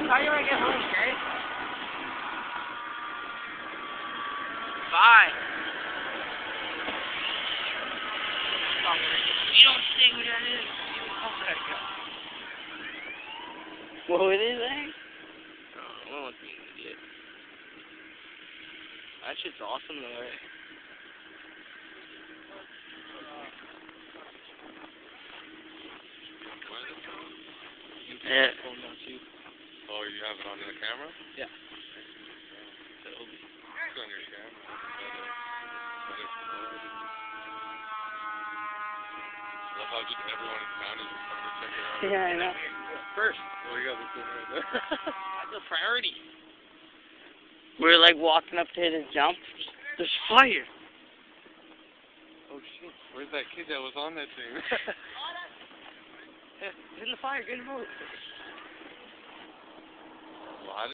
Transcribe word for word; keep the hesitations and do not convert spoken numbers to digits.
I'll call you when I get home, okay? Bye. You don't think what that is. What was it saying? Oh, I want to be an idiot. That shit's awesome though, right? Yeah. Oh, you have it on the camera? Yeah. It's on your camera. I love how just everyone in town is trying to check it out. Yeah, I know. First. Oh, you got this one right there. That's a priority. We're like walking up to hit his jump. There's fire. Oh, shit. Where's that kid that was on that thing? It's in the fire, get him out.